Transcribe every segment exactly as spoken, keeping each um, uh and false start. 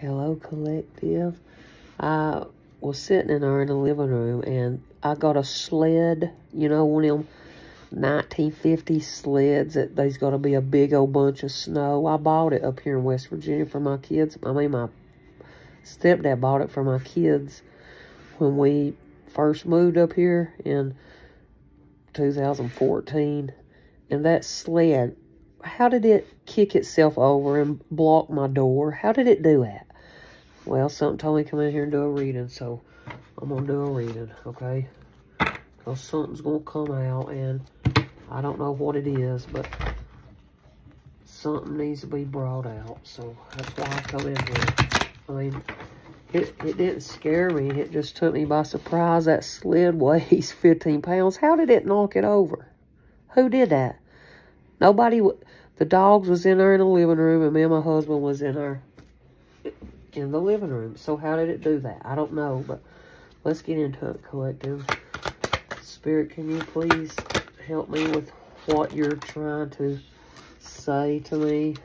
Hello, Collective. I was sitting in there in the living room, and I got a sled, you know, one of them nineteen fifty sleds that there's got to be a big old bunch of snow. I bought it up here in West Virginia for my kids. I mean, my stepdad bought it for my kids when we first moved up here in two thousand fourteen. And that sled, how did it kick itself over and block my door? How did it do that? Well, something told me to come in here and do a reading, so I'm going to do a reading, okay? Because something's going to come out, and I don't know what it is, but something needs to be brought out, so that's why I come in here. I mean, it, it didn't scare me. It just took me by surprise. That sled weighs fifteen pounds. How did it knock it over? Who did that? Nobody. The dogs was in there in the living room, and me and my husband was in there in the living room. So how did it do that? I don't know, but let's get into it, Collective. Spirit, can you please help me with what you're trying to say to me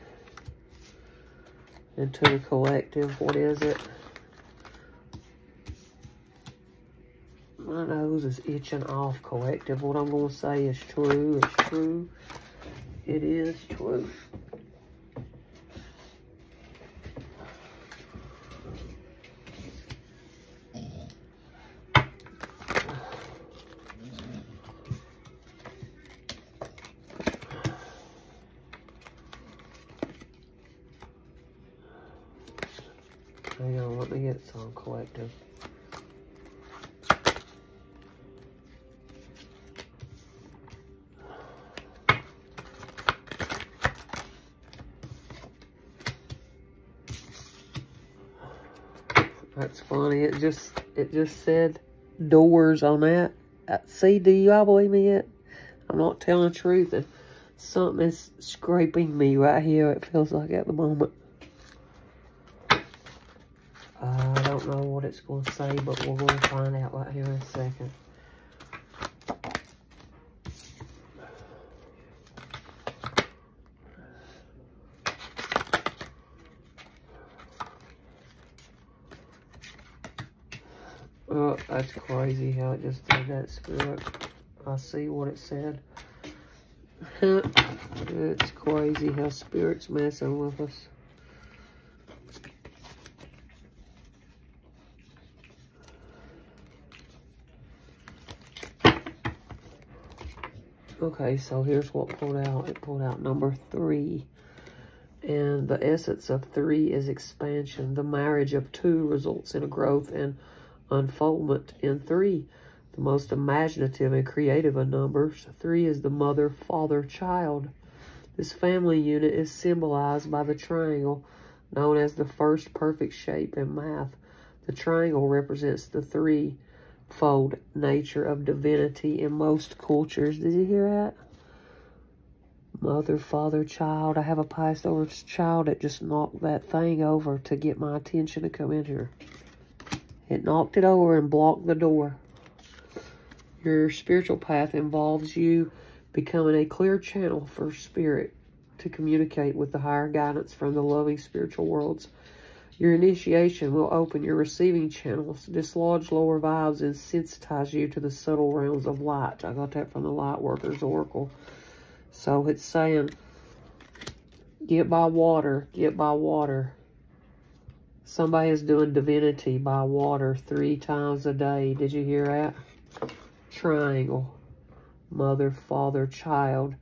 and to the Collective? What is it? My nose is itching off, Collective. What I'm going to say is true. It's true. It is true. Hang on, let me get some, Collective. That's funny. It just it just said doors on that. See, do you all believe me yet? I'm not telling the truth, and something is scraping me right here, it feels like, at the moment. I don't know what it's going to say, but we're going to find out right here in a second. Oh, that's crazy how it just did that, Spirit. I see what it said. It's crazy how Spirit's messing with us. Okay, so here's what pulled out. It pulled out number three. And the essence of three is expansion. The marriage of two results in a growth and unfoldment in three, the most imaginative and creative of numbers. Three is the mother, father, child. This family unit is symbolized by the triangle, known as the first perfect shape in math. The triangle represents the threefold nature of divinity in most cultures. Did you hear that? Mother, father, child. I have a passed over child that just knocked that thing over to get my attention to come in here. It knocked it over and blocked the door. Your spiritual path involves you becoming a clear channel for spirit to communicate with the higher guidance from the loving spiritual worlds. Your initiation will open your receiving channels, dislodge lower vibes, and sensitize you to the subtle realms of light. I got that from the Light Workers Oracle. So it's saying, get by water, get by water. Somebody is doing divinity by water three times a day. Did you hear that? Triangle. Mother, father, child.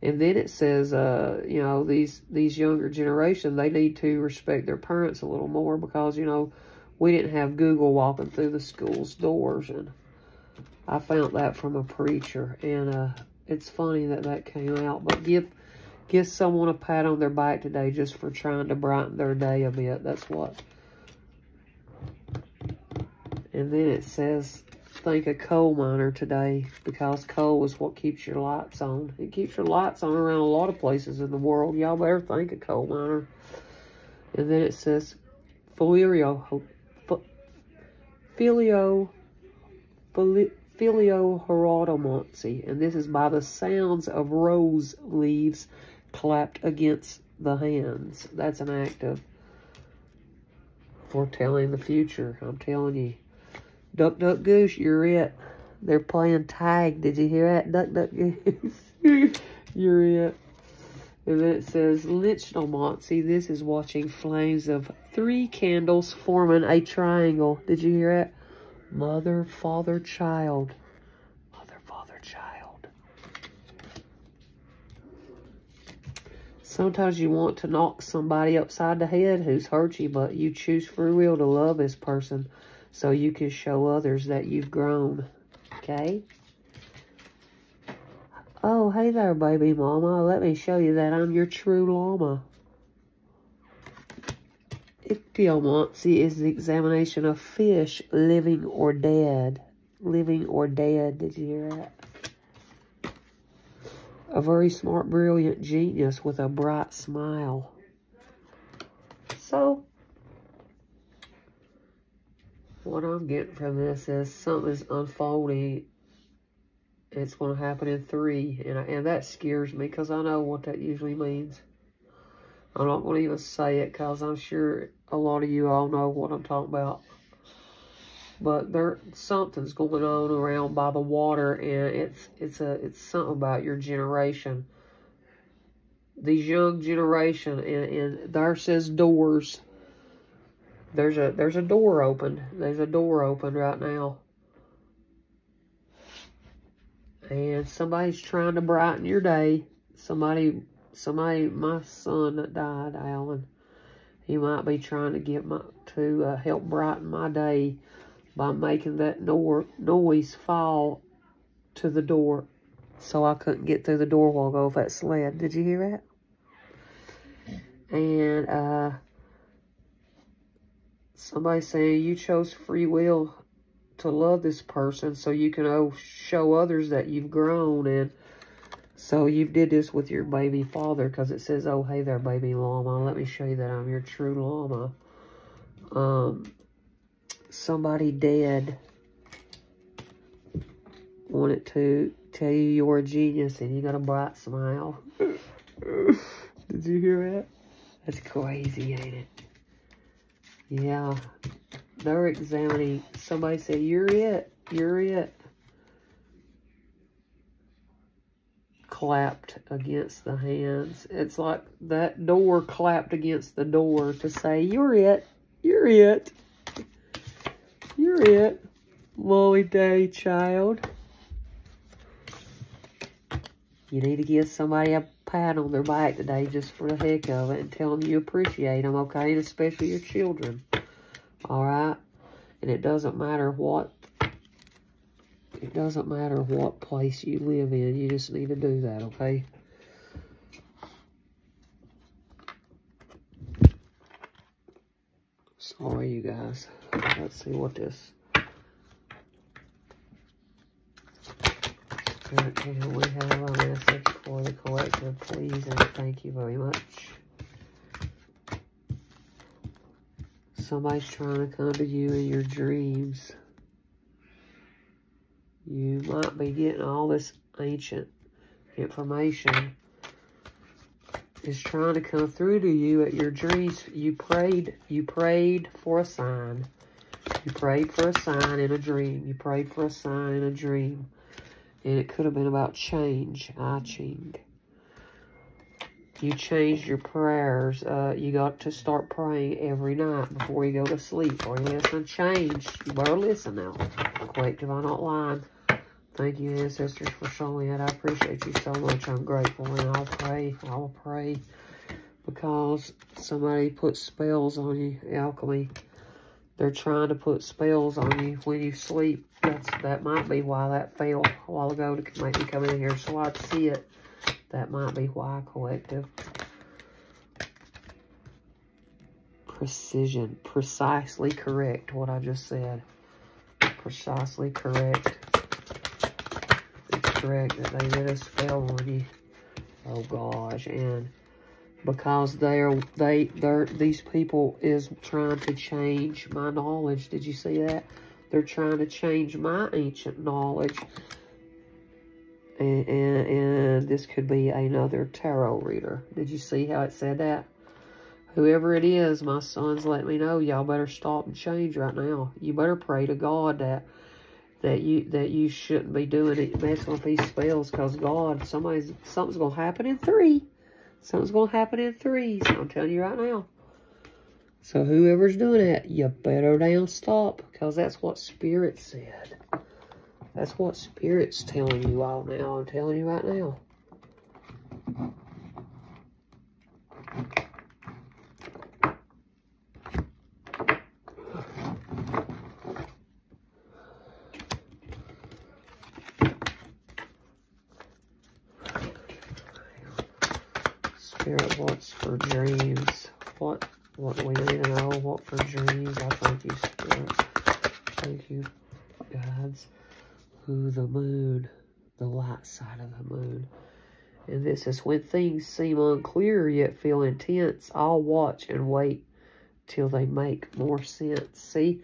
And then it says, uh, you know, these, these younger generation, they need to respect their parents a little more because, you know, we didn't have Google walking through the school's doors. And I found that from a preacher. And uh, it's funny that that came out. But give... Give someone a pat on their back today just for trying to brighten their day a bit. That's what. And then it says, think a coal miner today, because coal is what keeps your lights on. It keeps your lights on around a lot of places in the world. Y'all better think a coal miner. And then it says, filio, filio, filio. Filio Herodimonsi, and this is by the sounds of rose leaves clapped against the hands. That's an act of foretelling the future. I'm telling you. Duck, duck, goose, you're it. They're playing tag. Did you hear that? Duck, duck, goose. You're it. And then it says, lynched on Monty. This is watching flames of three candles forming a triangle. Did you hear it? Mother, father, child. Mother, father, child. Sometimes you want to knock somebody upside the head who's hurt you, but you choose free will to love this person so you can show others that you've grown. Okay? Oh, hey there, baby mama. Let me show you that I'm your true llama. Ichthyomancy is the examination of fish, living or dead. Living or dead, did you hear that? A very smart, brilliant genius with a bright smile. So, what I'm getting from this is something's unfolding. It's going to happen in three, and I, and that scares me because I know what that usually means. I'm not going to even say it because I'm sure a lot of you all know what I'm talking about. But there, something's going on around by the water, and it's it's a it's something about your generation, these young generation, and, and there says doors. There's a there's a door open. There's a door open right now. And somebody's trying to brighten your day. Somebody, somebody, my son that died, Alan, he might be trying to get my, to uh, help brighten my day by making that no noise fall to the door. So I couldn't get through the door while I go off that sled. Did you hear that? And uh, somebody saying, you chose free will to love this person so you can oh, show others that you've grown. And so you did this with your baby father, because it says, oh, hey there, baby llama. Let me show you that I'm your true llama. Um, somebody dead wanted to tell you you're a genius and you got a bright smile. Did you hear that? That's crazy, ain't it? Yeah. They're examining. Somebody said, you're it. You're it. Clapped against the hands. It's like that door clapped against the door to say, you're it. You're it. You're it. Molly day, child. You need to give somebody a pat on their back today just for the heck of it and tell them you appreciate them, okay? And especially your children. All right, and it doesn't matter what, it doesn't matter what place you live in. You just need to do that, okay? Sorry, you guys. Let's see what this. Okay, we have a message for the collective, please, and thank you very much. Somebody's trying to come to you in your dreams. You might be getting all this ancient information. It's trying to come through to you at your dreams. You prayed, you prayed for a sign. You prayed for a sign in a dream. You prayed for a sign in a dream. And it could have been about change. I changed. You changed your prayers. Uh, you got to start praying every night before you go to sleep. Or listen, change. You better listen now. Collective, I'm not lying. Thank you, ancestors, for showing that. I appreciate you so much. I'm grateful, and I'll pray. I'll pray because somebody put spells on you. Alchemy. They're trying to put spells on you when you sleep. That's that might be why that fell a while ago to make me come in here so I'd see it. That might be why, collective. Precision. Precisely correct, what I just said. Precisely correct. It's correct that they did a spell on you. Oh, gosh. And because they're, they, they're, these people is trying to change my knowledge. Did you see that? They're trying to change my ancient knowledge. And, and, and this could be another tarot reader. Did you see how it said that? Whoever it is, my sons, let me know. Y'all better stop and change right now. You better pray to God that that you that you shouldn't be doing it, messing with these spells, because God, somebody's something's gonna happen in three. Something's gonna happen in threes. I'm telling you right now. So whoever's doing that, you better damn stop, because that's what Spirit said. That's what Spirit's telling you all now. I'm telling you right now. Spirit, what's for dreams? What what we need to know, what for dreams? I thank you, Spirit. Thank you, guides. Who the moon, the light side of the moon. And this is when things seem unclear yet feel intense. I'll watch and wait till they make more sense. See,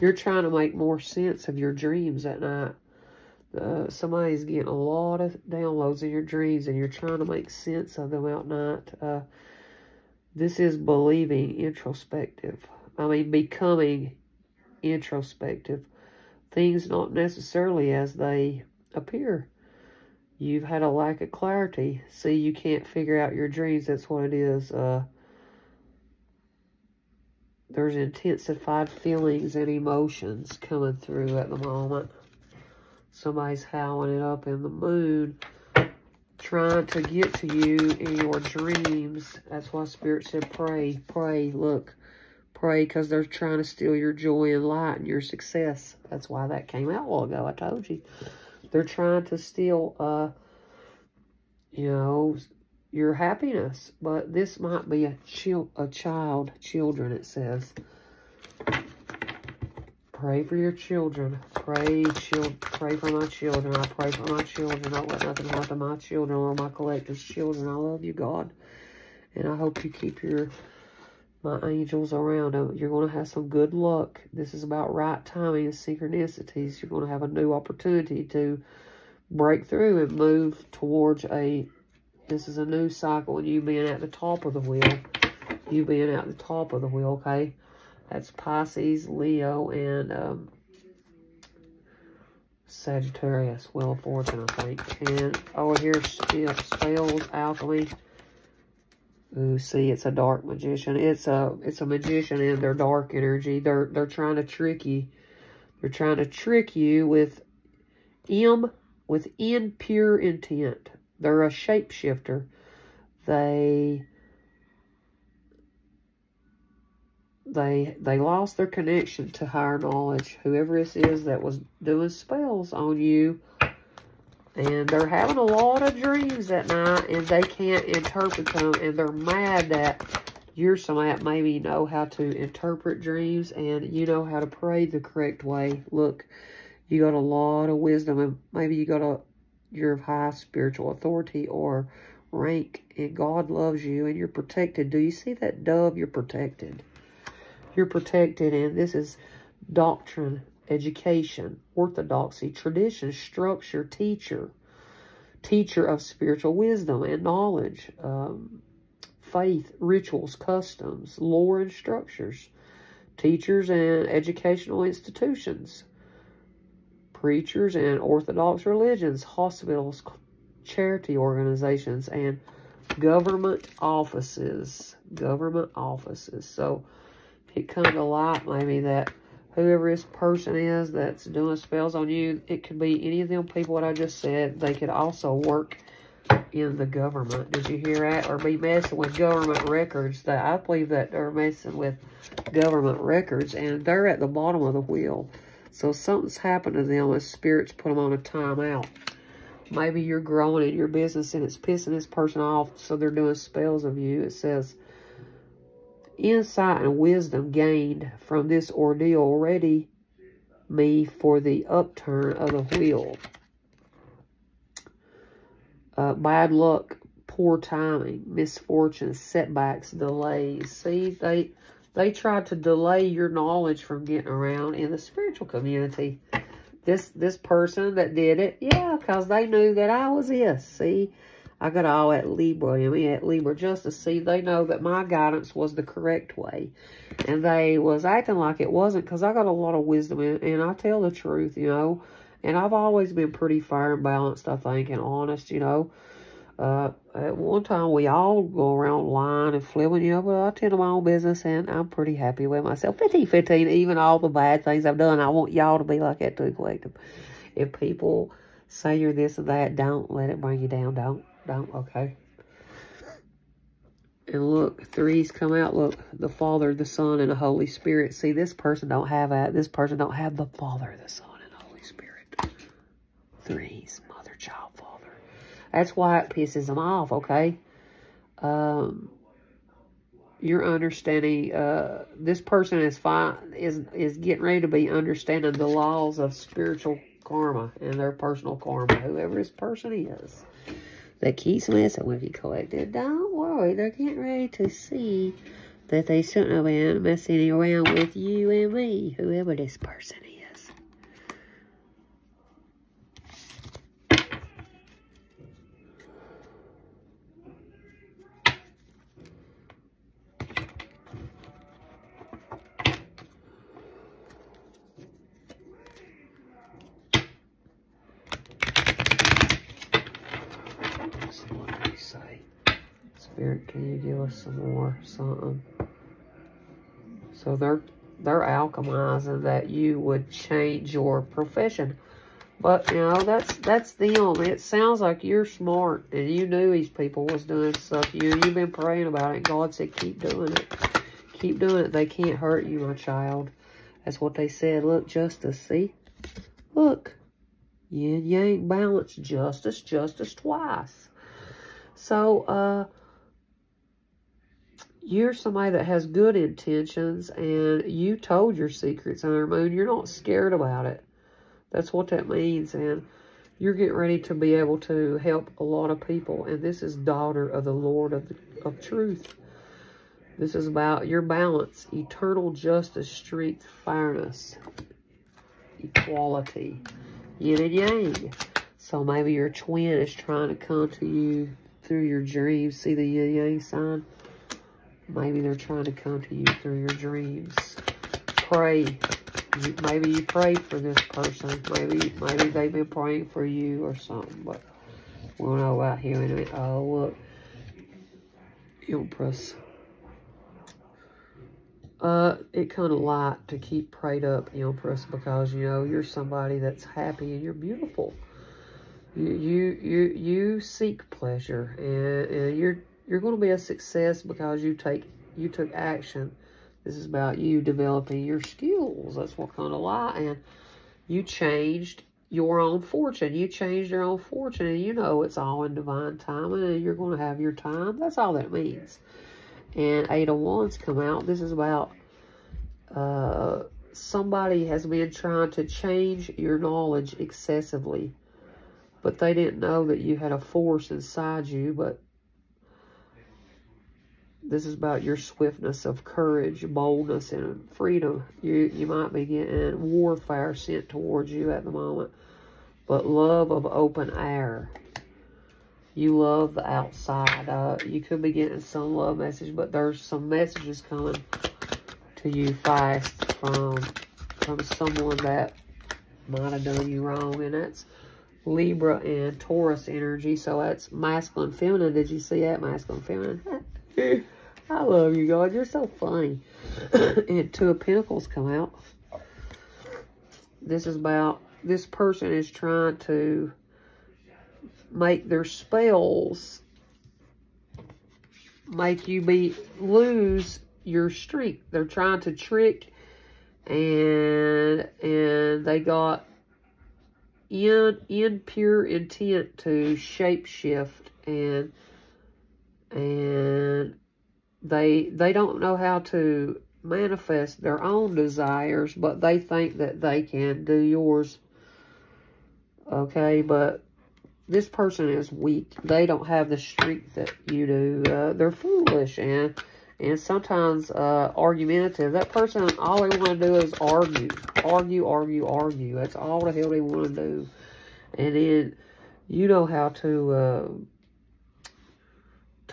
you're trying to make more sense of your dreams at night. Uh, somebody's getting a lot of downloads in your dreams, and you're trying to make sense of them at night. Uh, this is believing introspective. I mean, becoming introspective. Things not necessarily as they appear. You've had a lack of clarity. See, you can't figure out your dreams. That's what it is. Uh, there's intensified feelings and emotions coming through at the moment. Somebody's howling it up in the moon, trying to get to you in your dreams. That's why Spirit said, pray, pray, look, pray, because they're trying to steal your joy and light and your success. That's why that came out a while ago. I told you. They're trying to steal, uh, you know, your happiness. But this might be a, chil a child, children, it says. Pray for your children. Pray, chil pray for my children. I pray for my children. Don't let nothing happen to my children or my collector's children. I love you, God. And I hope you keep your my angels around. You're going to have some good luck. This is about right timing and synchronicities. You're going to have a new opportunity to break through and move towards a... This is a new cycle, and you being at the top of the wheel. You being at the top of the wheel, okay? That's Pisces, Leo, and um, Sagittarius. Wheel of Fortune, I think. And over here, spells, alchemy. Ooh, see, it's a dark magician. It's a it's a magician in their dark energy. They're they're trying to trick you. They're trying to trick you with M with impure intent. They're a shapeshifter. They they they lost their connection to higher knowledge. Whoever this is that was doing spells on you. And they're having a lot of dreams at night, and they can't interpret them, and they're mad that you're somebody that maybe know how to interpret dreams, and you know how to pray the correct way. Look, you got a lot of wisdom, and maybe you got a, you're of high spiritual authority or rank, and God loves you, and you're protected. Do you see that dove? You're protected. You're protected, and this is doctrine. Education, orthodoxy, tradition, structure, teacher, teacher of spiritual wisdom and knowledge, um, faith, rituals, customs, lore and structures, teachers and educational institutions, preachers and orthodox religions, hospitals, charity organizations, and government offices, government offices. So it comes to light maybe that whoever this person is that's doing spells on you, it could be any of them people that I just said. They could also work in the government. Did you hear that? Or be messing with government records. That I believe that they're messing with government records, and they're at the bottom of the wheel. So something's happened to them as Spirit's put them on a timeout. Maybe you're growing in your business and it's pissing this person off, so they're doing spells of you. It says... Insight and wisdom gained from this ordeal ready me for the upturn of the wheel. Uh, bad luck, poor timing, misfortune, setbacks, delays. See, they they tried to delay your knowledge from getting around in the spiritual community. This this person that did it, yeah, because they knew that I was this. See, I got all at Libra, and at Libra Justice. See, they know that my guidance was the correct way. And they was acting like it wasn't, because I got a lot of wisdom, and, and I tell the truth, you know. And I've always been pretty fair and balanced, I think, and honest, you know. Uh, at one time, we all go around lying and flipping, you know, but I tend to my own business, and I'm pretty happy with myself. fifteen fifteen, even all the bad things I've done, I want y'all to be like that too, collective. If people say you're this or that, don't let it bring you down. Don't. Don't. Okay. And look, threes come out. Look, the Father, the Son, and the Holy Spirit. See, this person don't have that. This person don't have the Father, the Son, and the Holy Spirit. Threes, mother, child, father. That's why it pisses them off, okay? Um, you're understanding, uh, this person is fine, is, is getting ready to be understanding the laws of spiritual karma and their personal karma, whoever this person is that keeps messing with you, collected. Don't worry, they're getting ready to see that they shouldn't have been messing around with you and me, whoever this person is. Some more something. So they're they're alchemizing that you would change your profession, but you know that's that's them. It sounds like you're smart and you knew these people was doing stuff. You you've been praying about it. God said keep doing it, keep doing it. They can't hurt you, my child. That's what they said. Look, Justice. See, look, yin yang balance. Justice, justice twice. So uh. you're somebody that has good intentions, and you told your secrets on their moon. You're not scared about it. That's what that means, and you're getting ready to be able to help a lot of people, and this is daughter of the Lord of, the, of truth. This is about your balance, eternal justice, strength, fairness, equality, yin and yang. So maybe your twin is trying to come to you through your dreams. See the yin yang sign? Maybe they're trying to come to you through your dreams. Pray. You, maybe you prayed for this person. Maybe maybe they've been praying for you or something. But we'll know about here in a minute. Oh, look. Empress. Uh, it kind of light to keep prayed up, Empress, because, you know, you're somebody that's happy and you're beautiful. You you you, you seek pleasure. And, and you're... You're going to be a success because you take you took action. This is about you developing your skills. That's what kind of lie. And you changed your own fortune. You changed your own fortune. And you know it's all in divine timing. And you're going to have your time. That's all that means. And Eight of Wands come out. This is about uh, somebody has been trying to change your knowledge excessively. But they didn't know that you had a force inside you. But this is about your swiftness of courage, boldness, and freedom. You you might be getting warfare sent towards you at the moment. But love of open air. You love the outside. Uh, you could be getting some love message, but there's some messages coming to you fast from, from someone that might have done you wrong. And that's Libra and Taurus energy. So that's masculine, feminine. Did you see that? Masculine, feminine. I love you, God. You're so funny. And Two of Pentacles come out. This is about, this person is trying to make their spells make you be lose your streak. They're trying to trick, and and they got in, in pure intent to shapeshift, and And they they don't know how to manifest their own desires, but they think that they can do yours. Okay, but this person is weak. They don't have the strength that you do. Uh, they're foolish and and sometimes uh, argumentative. That person, all they want to do is argue, argue, argue, argue. That's all the hell they want to do. And then you know how to. Uh,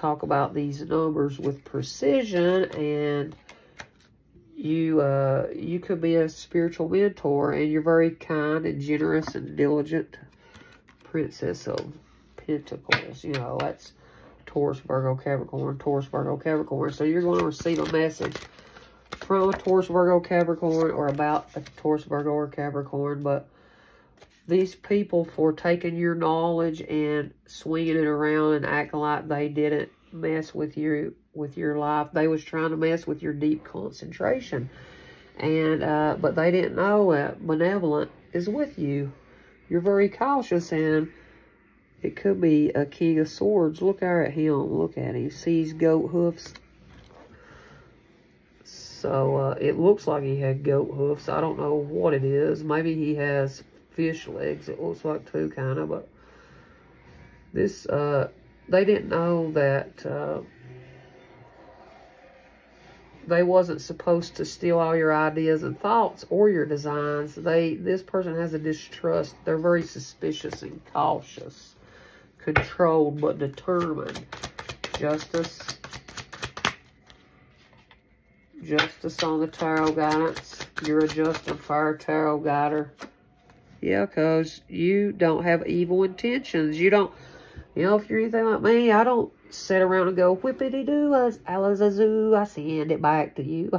talk about these numbers with precision, and you uh, you could be a spiritual mentor, and you're very kind and generous and diligent. Princess of Pentacles, you know, that's Taurus, Virgo, Capricorn, Taurus, Virgo, Capricorn. So you're going to receive a message from a Taurus, Virgo, Capricorn, or about a Taurus, Virgo, or Capricorn, but these people, for taking your knowledge and swinging it around and acting like they didn't mess with you, with your life, they was trying to mess with your deep concentration, and uh, but they didn't know that benevolent is with you. You're very cautious, and it could be a King of Swords. Look out at him. Look at him. He sees goat hoofs. So, uh, it looks like he had goat hoofs. I don't know what it is. Maybe he has fish legs. It looks like two, kind of. But this, uh, they didn't know that uh, they wasn't supposed to steal all your ideas and thoughts or your designs. They, this person has a distrust. They're very suspicious and cautious. Controlled but determined. Justice. Justice on the tarot guidance. You're a Justin Fire tarot guider. Yeah, because you don't have evil intentions. You don't, you know, if you're anything like me, I don't sit around and go, whippity-doo, alazazoo, I send it back to you.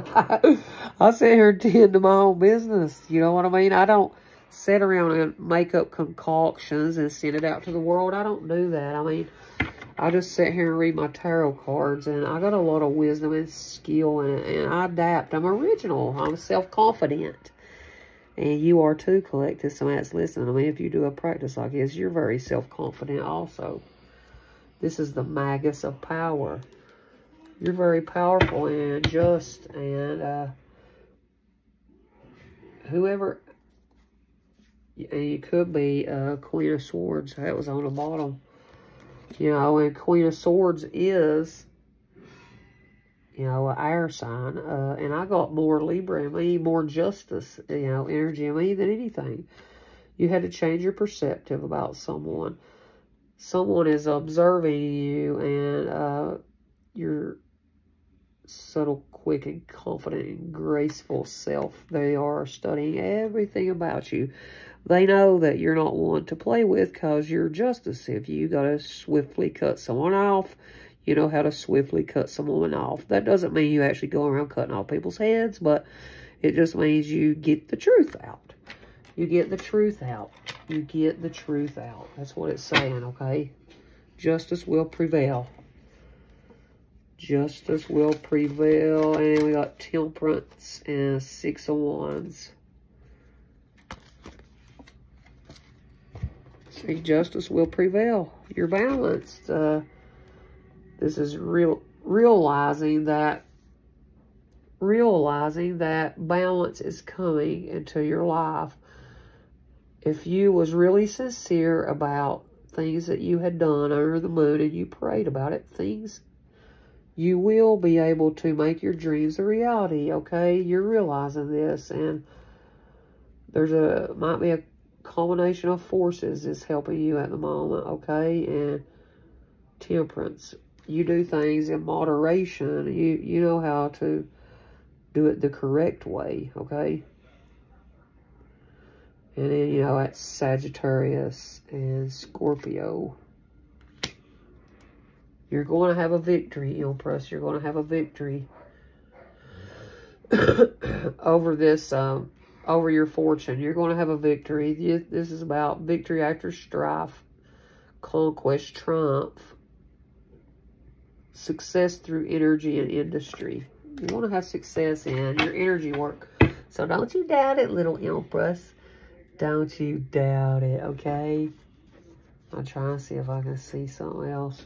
I sit here and tend to my own business. You know what I mean? I don't sit around and make up concoctions and send it out to the world. I don't do that. I mean, I just sit here and read my tarot cards, and I got a lot of wisdom and skill, and, and I adapt. I'm original. I'm self-confident. And you are too, collective. Somebody that's listening. I mean, if you do a practice like this, you're very self-confident also. This is the Magus of Power. You're very powerful and just. And uh, whoever... And you could be uh, Queen of Swords. That was on the bottom. You know, and Queen of Swords is... You know, an air sign, uh, and I got more Libra in me, more justice, you know, energy in me than anything. You had to change your perceptive about someone. Someone is observing you, and uh, your subtle, quick, and confident, and graceful self. They are studying everything about you. They know that you're not one to play with because you're justice. If you got to swiftly cut someone off, you know how to swiftly cut someone off. That doesn't mean you actually go around cutting off people's heads, but it just means you get the truth out. You get the truth out. You get the truth out. That's what it's saying, okay? Justice will prevail. Justice will prevail. And we got Temperance and Six of Wands. See, justice will prevail. You're balanced. Uh... This is real, realizing that, realizing that balance is coming into your life. If you was really sincere about things that you had done under the moon and you prayed about it, things, you will be able to make your dreams a reality, okay? You're realizing this, and there's a, might be a combination of forces is helping you at the moment, okay? And Temperance. You do things in moderation. You you know how to do it the correct way, okay? And then, you know, that's Sagittarius and Scorpio. You're going to have a victory, Empress. You're going to have a victory over this, um, over your fortune. You're going to have a victory. This is about victory after strife, conquest, triumph. Success through energy and industry. You want to have success in your energy work. So don't you doubt it, little Empress. Don't you doubt it, okay? I'll try and see if I can see something else.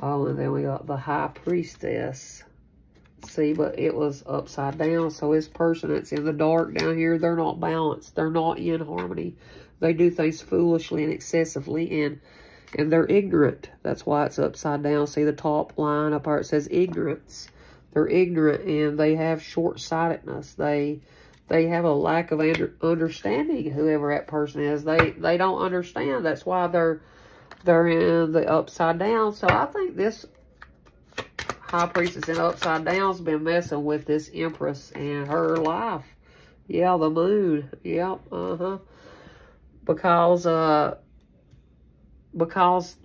Oh, and then we got the High Priestess. See, but it was upside down. So this person that's in the dark down here, they're not balanced. They're not in harmony. They do things foolishly and excessively, and And they're ignorant. That's why it's upside down. See the top line up here? It says ignorance. They're ignorant, and they have short-sightedness. They they have a lack of under, understanding, whoever that person is. They, they don't understand. That's why they're They're in the upside down. So I think this High Priestess in upside down's been messing with this Empress and her life. Yeah, the moon. Yep, uh-huh. Because, uh, because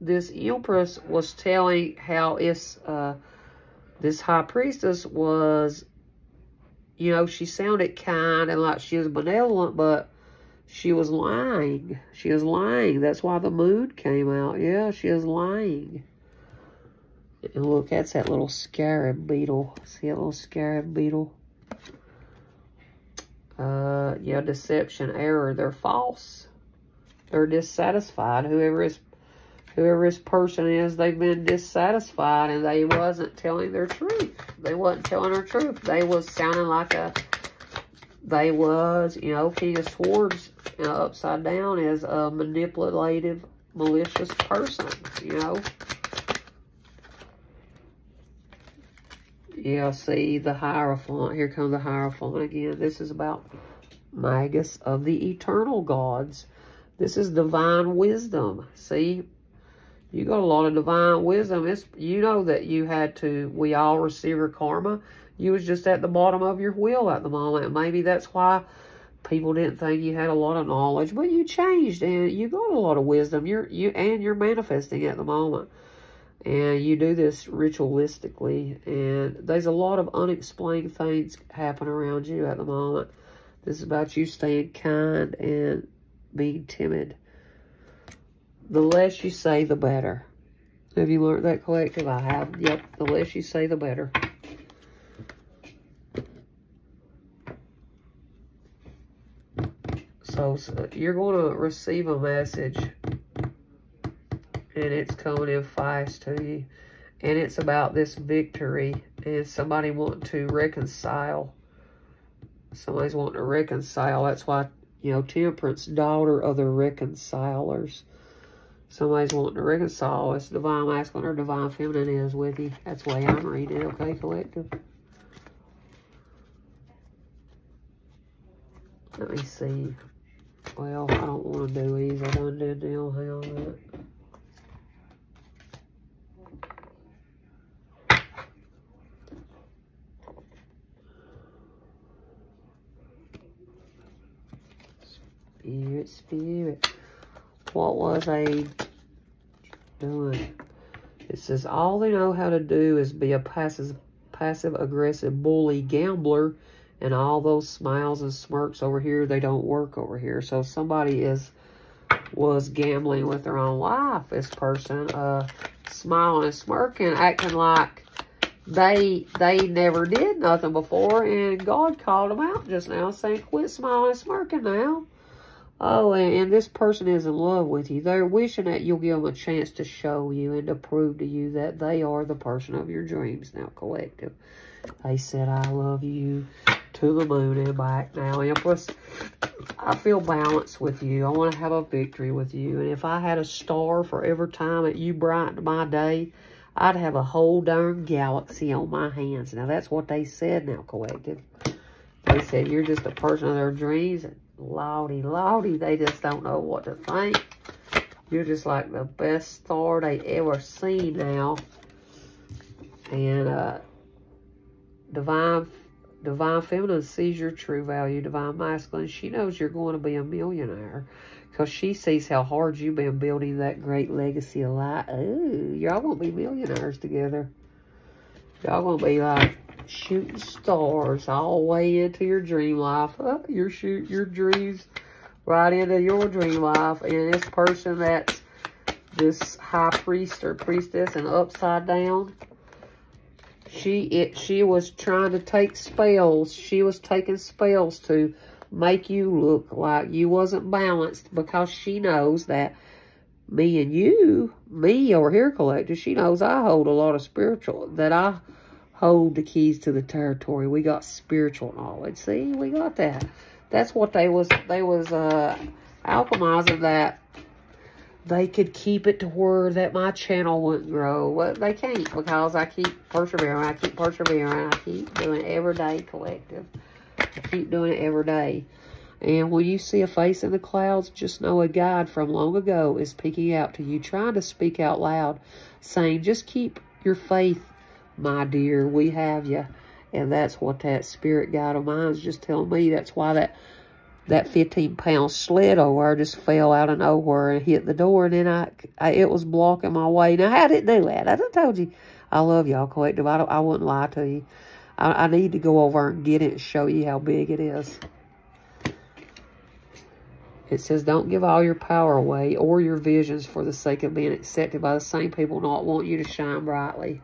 this Empress was telling how it's, uh, this High Priestess was, you know, she sounded kind and like she was benevolent, but she was lying. She was lying. That's why the moon came out. Yeah, she is lying. And look, that's that little scarab beetle. See that little scarab beetle? Uh, yeah, deception, error. They're false. They're dissatisfied. Whoever is, whoever this person is, they've been dissatisfied and they wasn't telling their truth. They wasn't telling their truth. They was sounding like a, they was, you know, King of Swords, you know, upside down is a manipulative, malicious person, you know. Yeah, see the Hierophant. Here comes the Hierophant again. This is about Magus of the Eternal Gods. This is divine wisdom. See, you got a lot of divine wisdom. It's, you know that you had to, we all receive our karma. You was just at the bottom of your wheel at the moment. Maybe that's why people didn't think you had a lot of knowledge, but you changed and you got a lot of wisdom. You're, you, and you're manifesting at the moment. And you do this ritualistically, and there's a lot of unexplained things happen around you at the moment. This is about you staying kind and being timid. The less you say, the better. Have you learned that, collective? I have. Yep, the less you say, the better. So, so you're going to receive a message. And it's coming in fast to you. And it's about this victory. And somebody wanting to reconcile. Somebody's wanting to reconcile. That's why, you know, Temperance, daughter of the reconcilers. Somebody's wanting to reconcile. It's divine masculine or divine feminine is with you. That's the way I'm reading it, okay, collective? Let me see. Well, I don't want to do these. I done did deal. Hang on a minute. Spirit, spirit. What was I doing? It says, all they know how to do is be a passive, passive-aggressive bully gambler, and all those smiles and smirks over here, they don't work over here. So somebody is was gambling with their own life, this person, uh, smiling and smirking, acting like they they never did nothing before, and God called them out just now saying, quit smiling and smirking now. Oh, and, and this person is in love with you. They're wishing that you'll give them a chance to show you and to prove to you that they are the person of your dreams now, collective. They said, I love you to the moon and back now, Empress. I feel balanced with you. I want to have a victory with you. And if I had a star for every time that you brightened my day, I'd have a whole darn galaxy on my hands. Now, that's what they said now, collective. They said, you're just a person of their dreams. Lordy, lordy, they just don't know what to think. You're just like the best star they ever seen now. And uh, divine, divine feminine sees your true value. Divine masculine, she knows you're going to be a millionaire because she sees how hard you've been building that great legacy of light. Ooh, y'all gonna be millionaires together. Y'all gonna be like shooting stars all the way into your dream life. Oh, you're shooting your dreams right into your dream life. And this person that's this high priest or priestess and upside down, she it she was trying to take spells. She was taking spells to make you look like you wasn't balanced, because she knows that me and you, me over here, collective, she knows I hold a lot of spiritual, that I hold the keys to the territory. We got spiritual knowledge. See, we got that. That's what they was, they was uh, alchemizing, that they could keep it to where that my channel wouldn't grow. Well, they can't, because I keep persevering. I keep persevering. I keep doing it every day, collective. I keep doing it every day. And when you see a face in the clouds, just know a guide from long ago is speaking out to you, trying to speak out loud, saying, just keep your faith, my dear, we have you. And that's what that spirit guide of mine is just telling me. That's why that that fifteen pound sled over just fell out of nowhere and hit the door. And then I, I it was blocking my way. Now, how did it do that? I just told you. I love y'all collective. I, don't, I wouldn't lie to you. I, I need to go over and get it and show you how big it is. It says, don't give all your power away or your visions for the sake of being accepted by the same people who don't want you to shine brightly.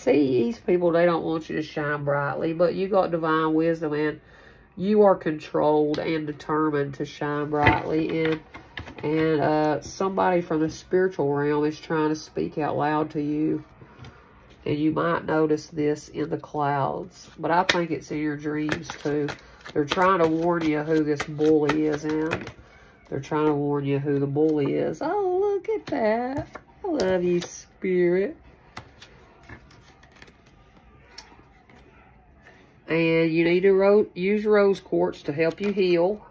See, these people, they don't want you to shine brightly, but you got divine wisdom, and you are controlled and determined to shine brightly. And, and uh, somebody from the spiritual realm is trying to speak out loud to you. And you might notice this in the clouds, but I think it's in your dreams too. They're trying to warn you who this bully is in. They're trying to warn you who the bully is. Oh, look at that. I love you, spirit. And you need to ro use rose quartz to help you heal.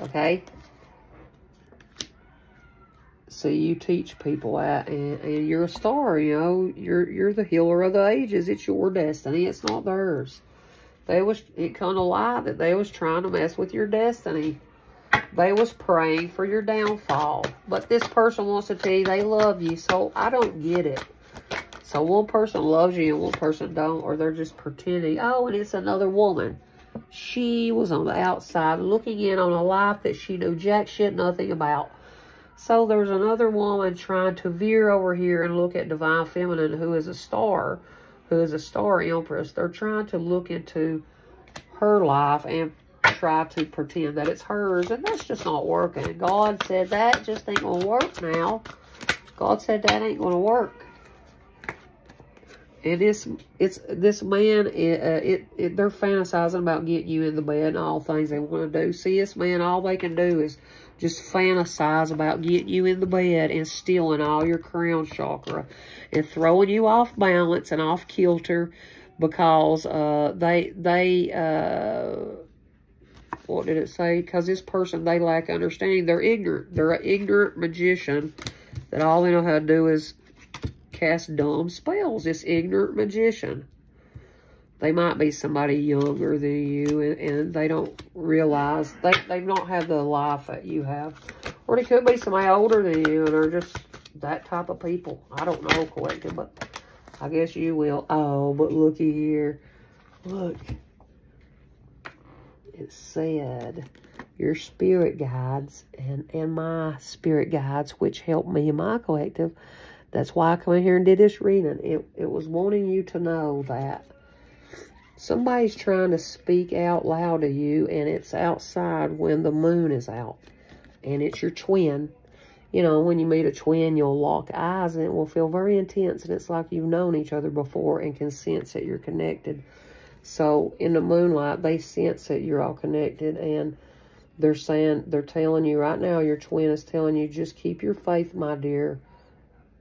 Okay? So you teach people that, and, and you're a star, you know. You're you're the healer of the ages. It's your destiny. It's not theirs. They was it come to light that they was trying to mess with your destiny. They was praying for your downfall. But this person wants to tell you they love you, so I don't get it. So one person loves you and one person don't, or they're just pretending. Oh, and it's another woman. She was on the outside looking in on a life that she knew jack shit nothing about. So there's another woman trying to veer over here and look at Divine Feminine, who is a star, who is a star empress. They're trying to look into her life and try to pretend that it's hers, and that's just not working. God said that just ain't gonna work now. God said that ain't gonna work. And it's, it's, this man, it, uh, it, it, they're fantasizing about getting you in the bed and all things they want to do. See, this man, all they can do is just fantasize about getting you in the bed and stealing all your crown chakra and throwing you off balance and off kilter because uh, they, they, uh, what did it say? Because this person, they lack understanding. They're ignorant. They're an ignorant magician that all they know how to do is cast dumb spells. This ignorant magician. They might be somebody younger than you, and, and they don't realize they, they don't have the life that you have. Or they could be somebody older than you, and they're just that type of people. I don't know, collective, but I guess you will. Oh, but looky here. Look. It said, your spirit guides and, and my spirit guides, which help me in my collective. That's why I come in here and did this reading. It, it was wanting you to know that somebody's trying to speak out loud to you, and it's outside when the moon is out. And it's your twin. You know, when you meet a twin, you'll lock eyes, and it will feel very intense, and it's like you've known each other before and can sense that you're connected. So, in the moonlight, they sense that you're all connected, and they're saying, they're telling you right now, your twin is telling you, just keep your faith, my dear.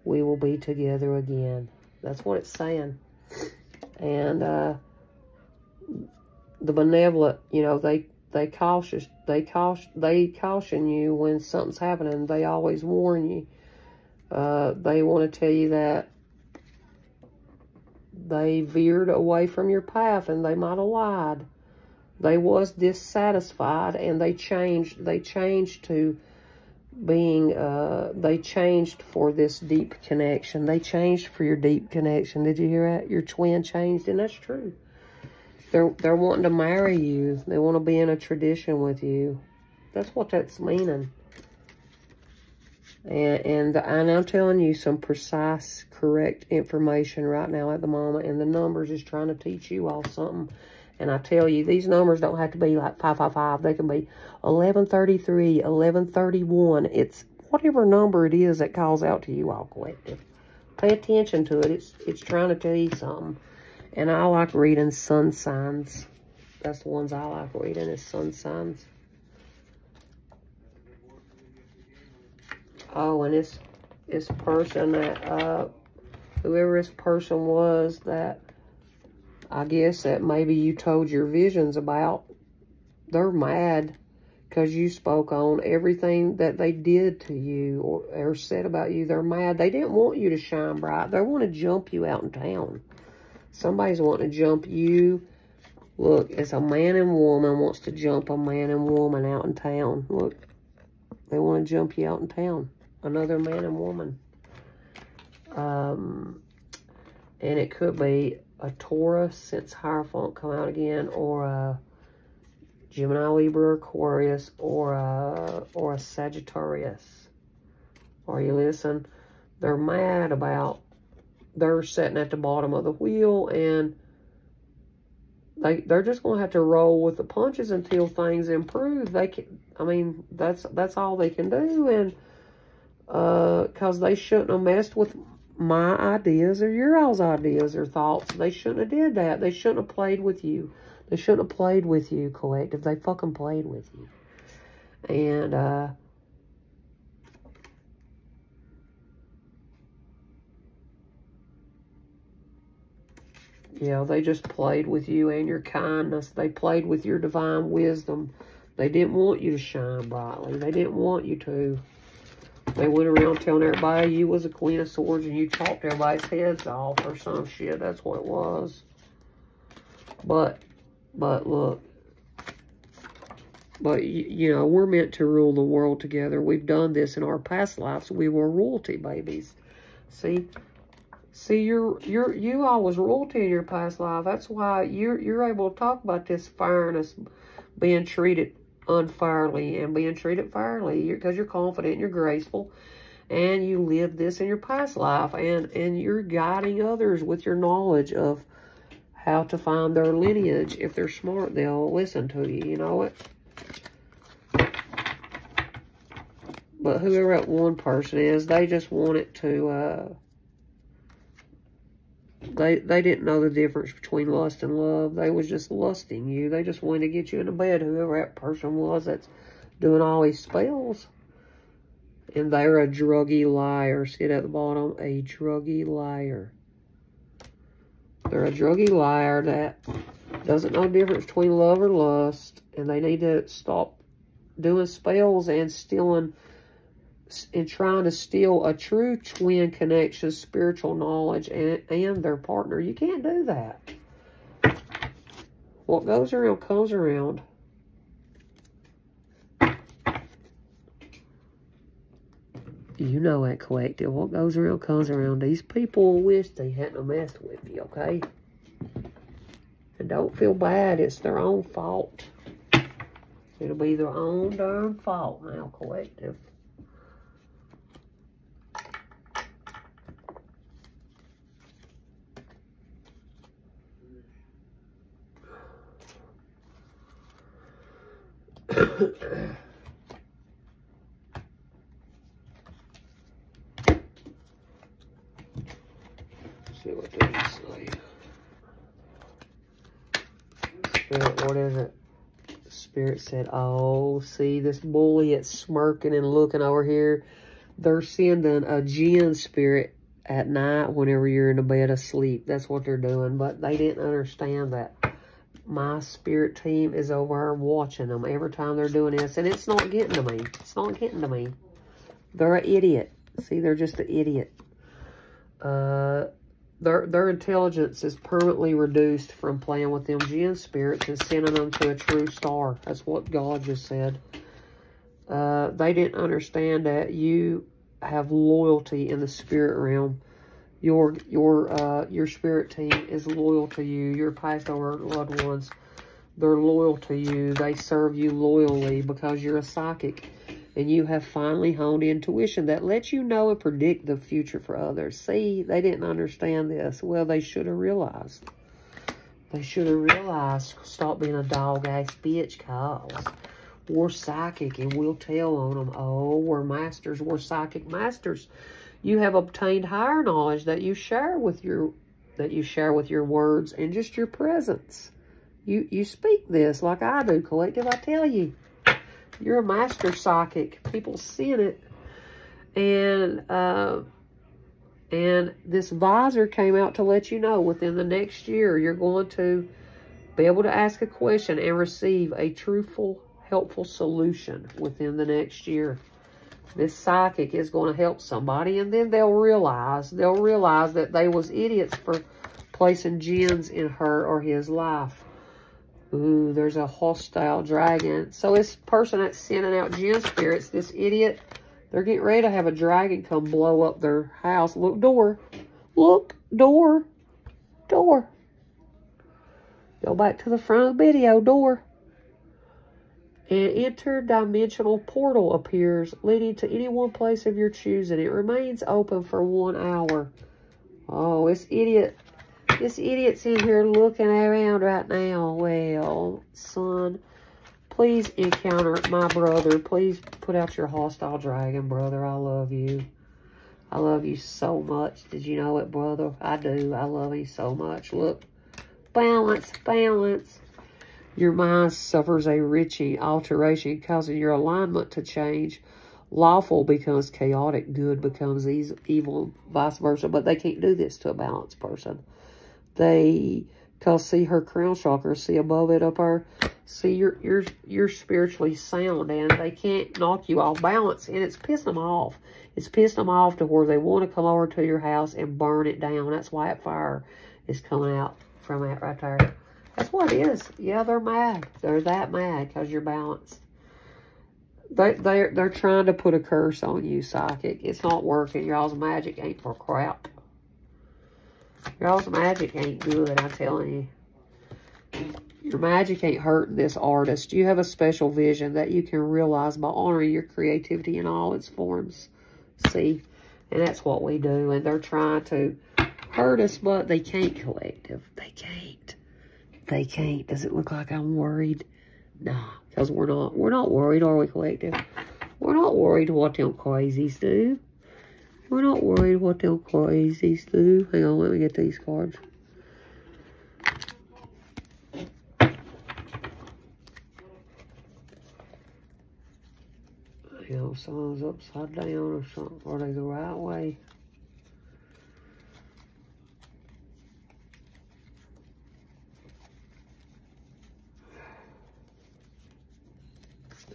We will be together again. That's what it's saying. And uh, the benevolent, you know, they they cautious, they caution, they caution you when something's happening. They always warn you. Uh, they want to tell you that they veered away from your path, and they might have lied. They was dissatisfied, and they changed. They changed to. Being, uh, they changed for this deep connection. They changed for your deep connection. Did you hear that? Your twin changed, and that's true. They're, they're wanting to marry you. They want to be in a tradition with you. That's what that's meaning. And, and, and I'm telling you some precise, correct information right now at the moment, and the numbers is trying to teach you all something. And I tell you, these numbers don't have to be like five five five. They can be eleven thirty-three, eleven thirty-one. It's whatever number it is that calls out to you all, collective. Pay attention to it. It's it's trying to tell you something. And I like reading sun signs. That's the ones I like reading, is sun signs. Oh, and this, this person that, uh, whoever this person was that, I guess that maybe you told your visions about, they're mad because you spoke on everything that they did to you or, or said about you. They're mad. They didn't want you to shine bright. They want to jump you out in town. Somebody's wanting to jump you. Look, it's a man and woman wants to jump a man and woman out in town. Look, they want to jump you out in town. Another man and woman. Um, and it could be a Taurus, since Hierophant come out again, or a Gemini, Libra, Aquarius, or a, or a Sagittarius. Are you listening? They're mad about, they're sitting at the bottom of the wheel, and they, they're just going to have to roll with the punches until things improve. They can, I mean, that's, that's all they can do, and uh, because they shouldn't have messed with my ideas or your all's ideas or thoughts. They shouldn't have did that. They shouldn't have played with you. They shouldn't have played with you, collective. They fucking played with you. And, uh, yeah, they just played with you and your kindness. They played with your divine wisdom. They didn't want you to shine brightly. They didn't want you to. They went around telling everybody you was a Queen of Swords and you chopped everybody's heads off or some shit. That's what it was. But, but look, but you, you know, we're meant to rule the world together. We've done this in our past lives. We were royalty babies. See, see, you're, you're, you all was royalty in your past life. That's why you're, you're able to talk about this fairness, being treated unfairly and being treated fairly, because you're, you're confident and you're graceful, and you lived this in your past life, and, and you're guiding others with your knowledge of how to find their lineage. If they're smart, they'll listen to you, you know what? But whoever that one person is, they just want it to, uh, they, they didn't know the difference between lust and love. They was just lusting you. They just wanted to get you into bed, whoever that person was that's doing all these spells. And they're a druggy liar. See it at the bottom? A druggy liar. They're a druggy liar that doesn't know the difference between love or lust, and they need to stop doing spells and stealing and trying to steal a true twin connection, spiritual knowledge, and, and their partner. You can't do that. What goes around comes around. You know that, collective. What goes around comes around. These people wish they hadn't messed with you, okay? And don't feel bad. It's their own fault. It'll be their own darn fault now, collective. Said, oh, see this bully, it's smirking and looking over here. They're sending a gin spirit at night whenever you're in a bed asleep. That's what they're doing, but they didn't understand that. My spirit team is over here watching them every time they're doing this, and it's not getting to me. It's not getting to me. They're an idiot. See, they're just an idiot. Uh, Their, their intelligence is permanently reduced from playing with them gin spirits and sending them to a true star. That's what God just said. Uh, they didn't understand that you have loyalty in the spirit realm. Your your uh, your spirit team is loyal to you. Your past or loved ones, they're loyal to you. They serve you loyally because you're a psychic. And you have finally honed intuition that lets you know and predict the future for others. See, they didn't understand this. Well, they should have realized. They should have realized, stop being a dog-ass bitch, cause we're psychic and we'll tell on them, oh, we're masters, we're psychic masters. You have obtained higher knowledge that you share with your, that you share with your words and just your presence. You, you speak this like I do, collective, I tell you. You're a master psychic. People seeing it. And uh, and this visor came out to let you know within the next year you're going to Be able to ask a question and receive a truthful, helpful solution within the next year. This psychic is going to help somebody, and then they'll realize, they'll realize that they was idiots for placing gens in her or his life. Ooh, there's a hostile dragon. So this person that's sending out gen spirits, this idiot, they're getting ready to have a dragon come blow up their house. Look, door. Look, door. Door. Go back to the front of the video, door. An interdimensional portal appears, leading to any one place of your choosing. It remains open for one hour. Oh, this idiot. This idiot's in here looking around right now. Well, son, please encounter my brother. Please put out your hostile dragon, brother. I love you. I love you so much. Did you know it, brother? I do. I love you so much. Look. Balance. Balance. Your mind suffers a wrenching alteration, causing your alignment to change. Lawful becomes chaotic. Good becomes evil, vice versa. But they can't do this to a balanced person. They, because see her crown chakra, see above it up her, see you're, you're, you're spiritually sound, and they can't knock you off balance. And it's pissing them off. It's pissing them off to where they want to come over to your house and burn it down. That's why that fire is coming out from that right there. That's what it is. Yeah, they're mad. They're that mad because you're balanced. They, they're, they're trying to put a curse on you, psychic. It's not working. Y'all's magic ain't for crap. Y'all's magic ain't good, I'm telling you. Your magic ain't hurting this artist. You have a special vision that you can realize by honoring your creativity in all its forms. See? And that's what we do. And they're trying to hurt us, but they can't, collective. They can't. They can't. Does it look like I'm worried? Nah, because we're not. We're not worried, are we, collective? We're not worried what them crazies do. We're not worried what them crazies do. Hang on, let me get these cards. Hang on, someone's upside down or something. Are they the right way?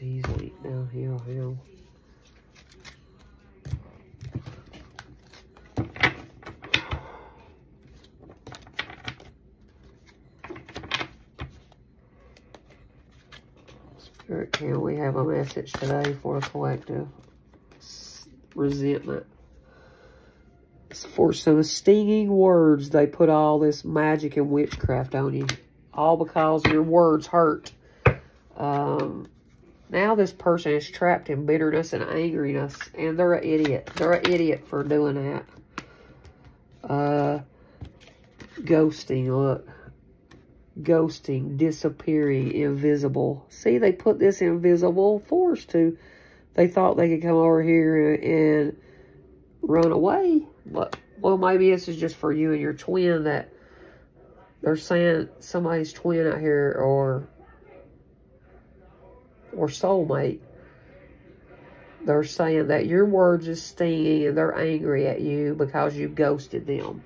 These ain't down here, hell. Spirit, can we have a message today for a collective? Resentment. For some stinging words, they put all this magic and witchcraft on you. All because your words hurt. Um... Now this person is trapped in bitterness and angriness, and they're an idiot. They're an idiot for doing that. Uh, ghosting, look. Ghosting, disappearing, invisible. See, they put this invisible force to, they thought they could come over here and, and run away. But, well, maybe this is just for you and your twin that they're saying somebody's twin out here, or... or soulmate, they're saying that your words is stinging and they're angry at you because you ghosted them.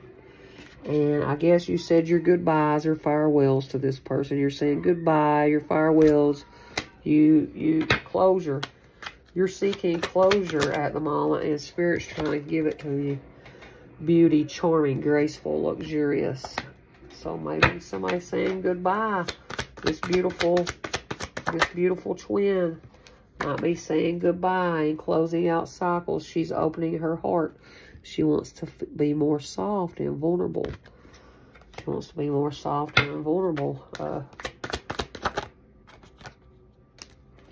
And I guess you said your goodbyes or farewells to this person. You're saying goodbye, your farewells, you, you closure. You're seeking closure at the moment, and Spirit's trying to give it to you. Beauty, charming, graceful, luxurious. So maybe somebody's saying goodbye. This beautiful... This beautiful twin might be saying goodbye and closing out cycles. She's opening her heart. She wants to f be more soft and vulnerable. She wants to be more soft and vulnerable. Uh,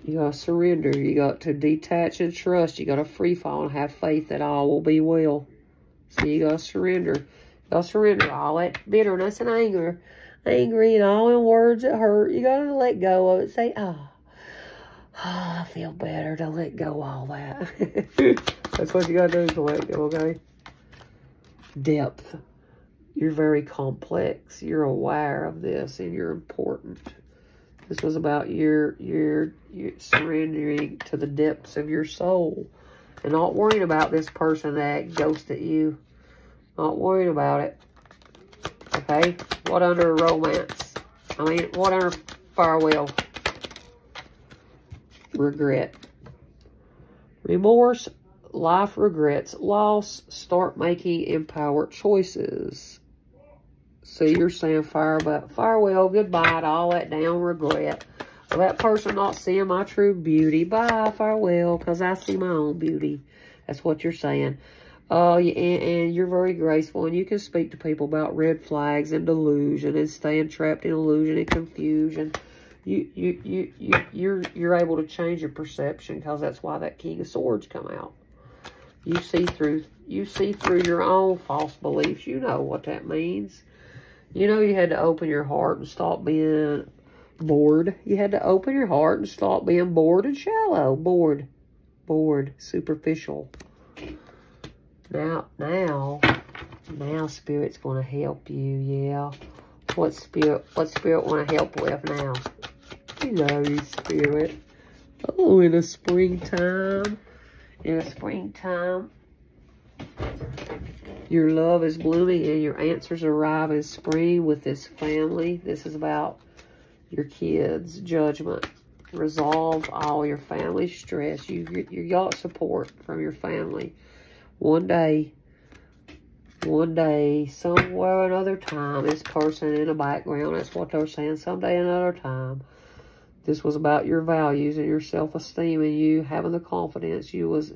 you got to surrender. You got to detach and trust. You got to free fall and have faith that all will be well. So you got to surrender. You got to surrender all that bitterness and anger. Angry and all in words that hurt. You gotta let go of it. Say, ah, oh, oh, I feel better to let go of all that. That's what you gotta do is to let go, okay? Depth. You're very complex. You're aware of this, and you're important. This was about your, your, your surrendering to the depths of your soul. And not worrying about this person that ghosted you. Not worrying about it. Okay, what under romance? I mean, what our fire will regret. Remorse, life regrets, loss, start making empowered choices. So you're saying fire, but farewell, goodbye to all that down regret. Well, that person not seeing my true beauty. Bye, farewell, because I see my own beauty. That's what you're saying. Uh, and, and you're very graceful, and you can speak to people about red flags and delusion and staying trapped in illusion and confusion. You, you, you, you, you're, you're able to change your perception, because that's why that King of Swords come out. You see through, you see through your own false beliefs. You know what that means. You know you had to open your heart and stop being bored. You had to open your heart and stop being bored and shallow. Bored. Bored. Superficial. Now, now, now Spirit's going to help you, yeah. What Spirit, what Spirit want to help with now? You know you, Spirit. Oh, in the springtime. In the springtime. Your love is blooming and your answers arrive in spring with this family. This is about your kids' judgment. Resolve all your family stress. You, you got support from your family. One day, one day, somewhere or another time, this person in the background, that's what they're saying, someday another time. This was about your values and your self-esteem and you having the confidence you was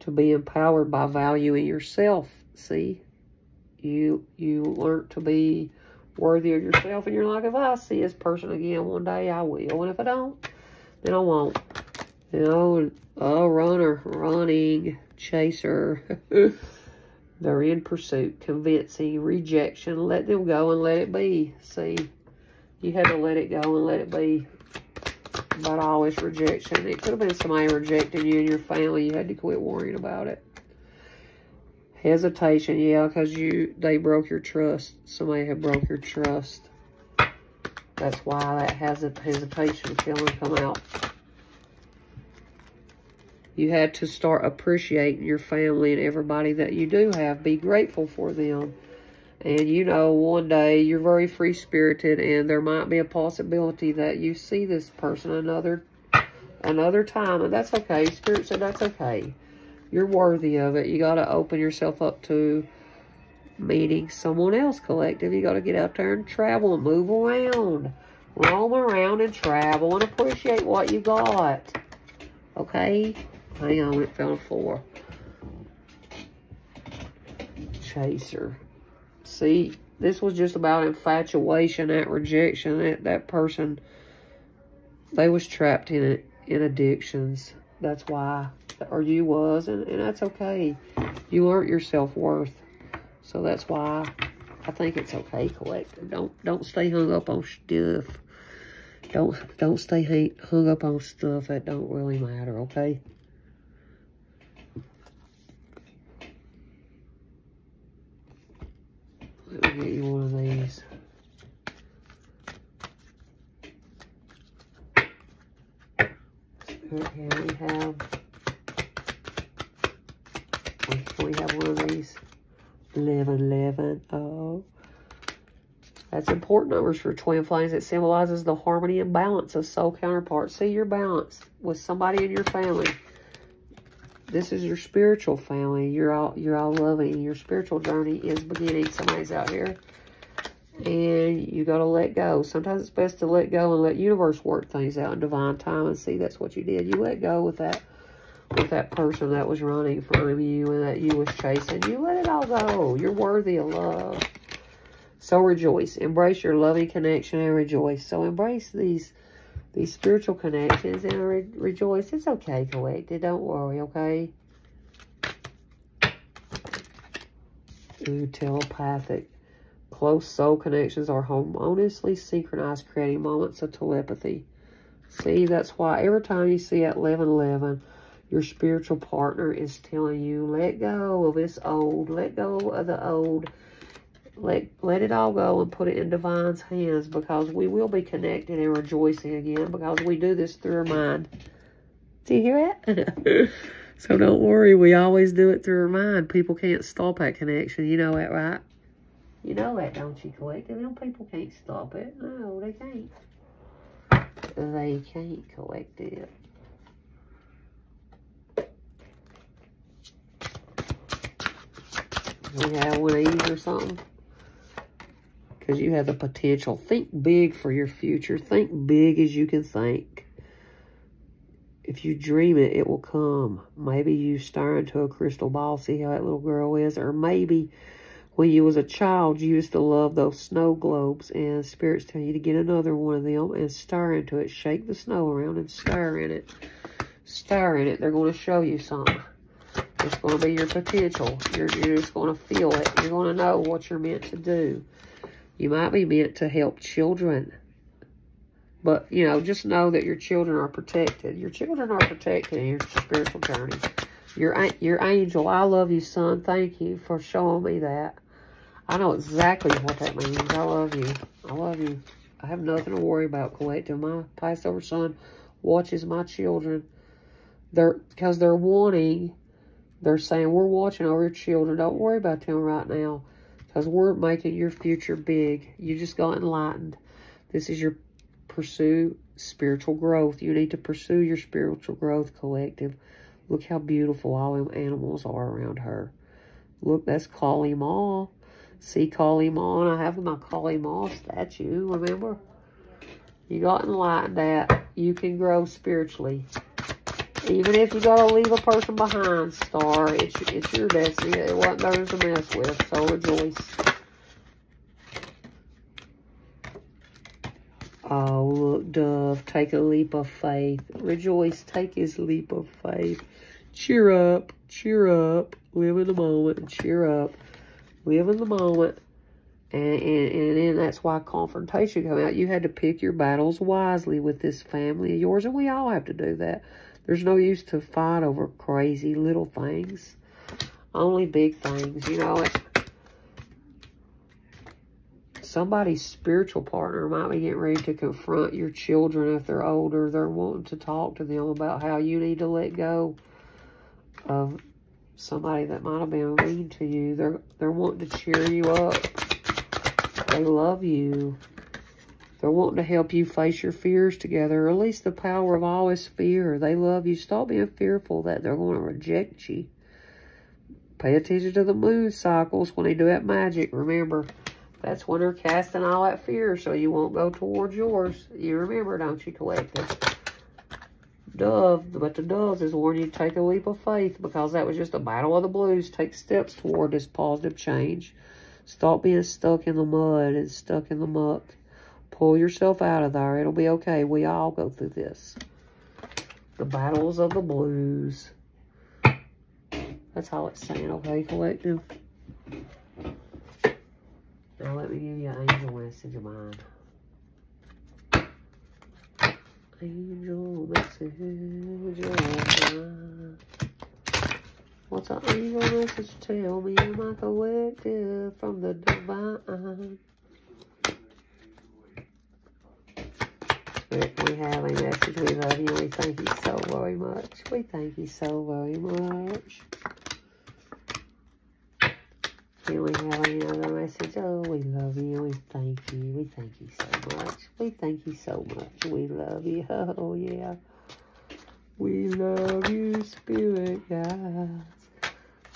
to be empowered by valuing yourself. See, you you learn to be worthy of yourself, and you're like, if I see this person again one day, I will, and if I don't, then I won't. You know, oh, runner, running, chaser. They're in pursuit, convincing, rejection. Let them go and let it be. See, you had to let it go and let it be. About all this rejection, it could have been somebody rejecting you and your family. You had to quit worrying about it. Hesitation, yeah, because you they broke your trust. Somebody had broke your trust. That's why that hesitation feeling come out. You had to start appreciating your family and everybody that you do have. Be grateful for them. And, you know, one day you're very free-spirited, and there might be a possibility that you see this person another another time. And that's okay. Spirit said that's okay. You're worthy of it. You got to open yourself up to meeting someone else, collective. You got to get out there and travel and move around. Roam around and travel and appreciate what you got. Okay? Hang on. It fell four. Chaser. See, this was just about infatuation, that rejection, that, that person, they was trapped in it, in addictions. That's why. Or you was, and, and that's okay. You learned your self-worth. So that's why I think it's okay, collective. Don't don't stay hung up on stuff. Don't don't stay hung up on stuff that don't really matter, okay? Let me get you one of these. So here we have we have one of these. eleven, eleven. Oh. That's important numbers for twin flames. It symbolizes the harmony and balance of soul counterparts. See, you're balanced with somebody in your family. This is your spiritual family. You're all, you're all loving. Your spiritual journey is beginning. Somebody's out here. And you got to let go. Sometimes it's best to let go and let universe work things out in divine time. And see, that's what you did. You let go with that, with that person that was running from you and that you was chasing. You let it all go. You're worthy of love. So rejoice. Embrace your loving connection and rejoice. So embrace these These spiritual connections and re rejoice. It's okay, collected. Don't worry, okay? Ooh, telepathic. Close soul connections are harmoniously synchronized, creating moments of telepathy. See, that's why every time you see at eleven eleven, your spiritual partner is telling you, let go of this old, let go of the old. Let, let it all go and put it in divine's hands, because we will be connected and rejoicing again, because we do this through our mind. Do you hear that? So don't worry. We always do it through our mind. People can't stop that connection. You know that, right? You know that, don't you, Collective? Them people can't stop it. No, they can't. They can't, Collective. We have one of these or something. Because you have the potential. Think big for your future. Think big as you can think. If you dream it, it will come. Maybe you stare into a crystal ball, see how that little girl is. Or maybe when you was a child, you used to love those snow globes. And spirits tell you to get another one of them and stare into it. Shake the snow around and stare in it. Stare in it. They're going to show you something. It's going to be your potential. You're, you're just going to feel it. You're going to know what you're meant to do. You might be meant to help children. But, you know, just know that your children are protected. Your children are protected in your spiritual journey. Your, your angel, I love you, son. Thank you for showing me that. I know exactly what that means. I love you. I love you. I have nothing to worry about, Collective. My Passover son watches my children. They're, because they're wanting... They're saying, we're watching over your children. Don't worry about them right now because we're making your future big. You just got enlightened. This is your pursue spiritual growth. You need to pursue your spiritual growth, Collective. Look how beautiful all them animals are around her. Look, that's Kali Ma. See Kali Ma, and I have my Kali Ma statue, remember? You got enlightened that you can grow spiritually. Even if you gotta leave a person behind, Star, it's, it's your destiny. It wasn't theirs to mess with, so rejoice. Oh, look, Dove, take a leap of faith. Rejoice, take his leap of faith. Cheer up, cheer up. Live in the moment, cheer up. Live in the moment. And, and, and then that's why confrontation comes out. You had to pick your battles wisely with this family of yours, and we all have to do that. There's no use to fight over crazy little things. Only big things, you know. It, somebody's spiritual partner might be getting ready to confront your children if they're older. They're wanting to talk to them about how you need to let go of somebody that might have been mean to you. They're, they're wanting to cheer you up. They love you. They're wanting to help you face your fears together. Or at least the power of all is fear. They love you. Stop being fearful that they're going to reject you. Pay attention to the moon cycles when they do that magic. Remember, that's when they're casting all that fear so you won't go towards yours. You remember, don't you, Collective? Dove, but the Doves is warning you to take a leap of faith because that was just a battle of the blues. Take steps toward this positive change. Stop being stuck in the mud and stuck in the muck. Pull yourself out of there. It'll be okay. We all go through this. The battles of the blues. That's all it's saying, okay, Collective? Now let me give you an angel message of mine. Angel message of mine. What's an angel message? Tell me, my Collective, from the divine. We have a message. We love you. We thank you so very much. We thank you so very much. Here we have another message. Oh, we love you. We thank you. We thank you so much. We thank you so much. We love you. Oh, yeah. We love you, Spirit Guides.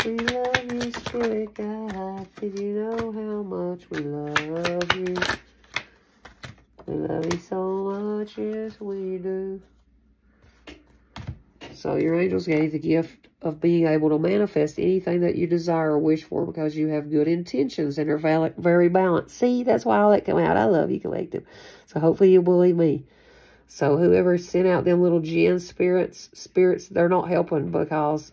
We love you, Spirit Guides. Did you know how much we love you? We love you so much, yes we do. So your angels gave the gift of being able to manifest anything that you desire or wish for because you have good intentions and are very balanced. See, that's why all that come out. I love you, Collective. So hopefully you believe me. So whoever sent out them little gin spirits, spirits, they're not helping because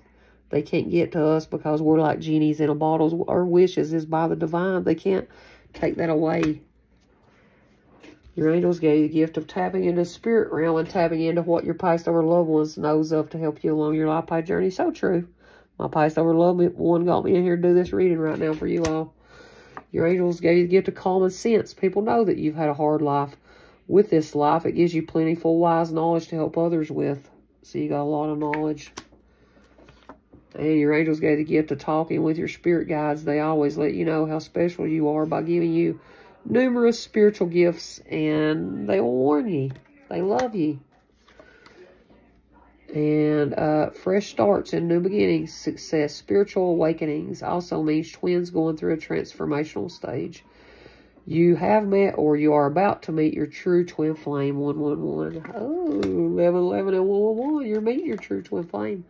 they can't get to us because we're like genies in a bottle. Our wishes is by the divine. They can't take that away. Your angels gave you the gift of tapping into the spirit realm and tapping into what your past over loved ones knows of to help you along your life path journey. So true. My past over loved one got me in here to do this reading right now for you all. Your angels gave you the gift of common sense. People know that you've had a hard life. With this life, it gives you plentiful wise knowledge to help others with. So you got a lot of knowledge. And your angels got to get to talking with your spirit guides. They always let you know how special you are by giving you numerous spiritual gifts, and they will warn you. They love you. And uh, fresh starts and new beginnings, success, spiritual awakenings also means twins going through a transformational stage. You have met or you are about to meet your true twin flame, one one one. Oh, eleven eleven and one one one. You're meeting your true twin flame.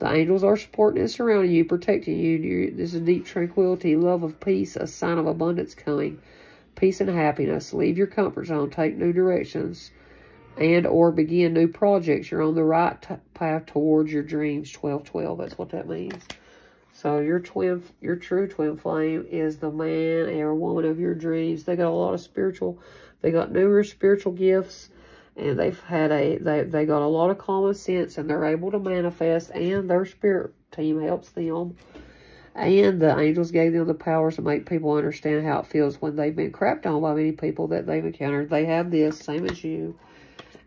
The angels are supporting and surrounding you, protecting you. you this is deep tranquility, love of peace, a sign of abundance coming. Peace and happiness. Leave your comfort zone. Take new directions and or begin new projects. You're on the right t path towards your dreams. twelve twelve, that's what that means. So your twin, your true twin flame is the man or woman of your dreams. They got a lot of spiritual, they got numerous spiritual gifts, and they've had a, they, they got a lot of common sense, and they're able to manifest, and their spirit team helps them. And the angels gave them the powers to make people understand how it feels when they've been crapped on by many people that they've encountered. They have this, same as you.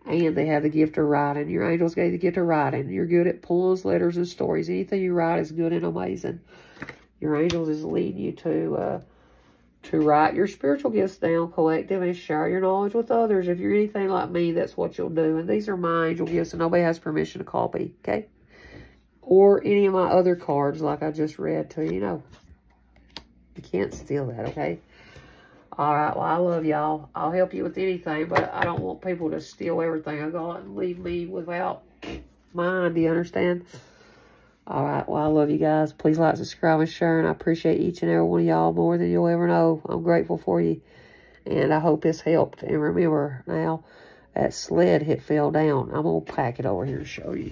And they have the gift of writing. Your angels gave the gift of writing. You're good at poems, letters, and stories. Anything you write is good and amazing. Your angels is leading you to uh, to write your spiritual gifts down, collect them, and share your knowledge with others. If you're anything like me, that's what you'll do. And these are my angel gifts, and nobody has permission to copy, okay? Or any of my other cards, like I just read to you. No, you can't steal that, okay? All right, well, I love y'all. I'll help you with anything, but I don't want people to steal everything I got and leave me without mine. Do you understand? All right, well, I love you guys. Please like, subscribe, and share, and I appreciate each and every one of y'all more than you'll ever know. I'm grateful for you, and I hope this helped. And remember, now, that sled hit fell down. I'm going to pack it over here and show you.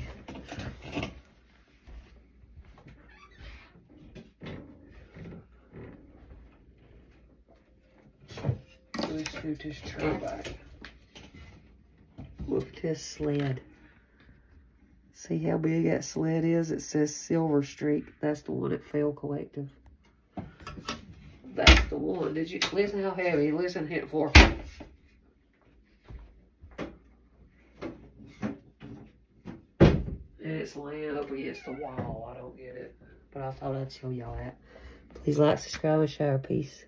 Let's do this tray back. Look at this sled. See how big that sled is? It says Silver Streak. That's the one that fell collective. That's the one. Did you listen how heavy? Listen hit for. And it's laying up against the wall. I don't get it. But I thought I'd show y'all that. Please like, subscribe, and share. Peace.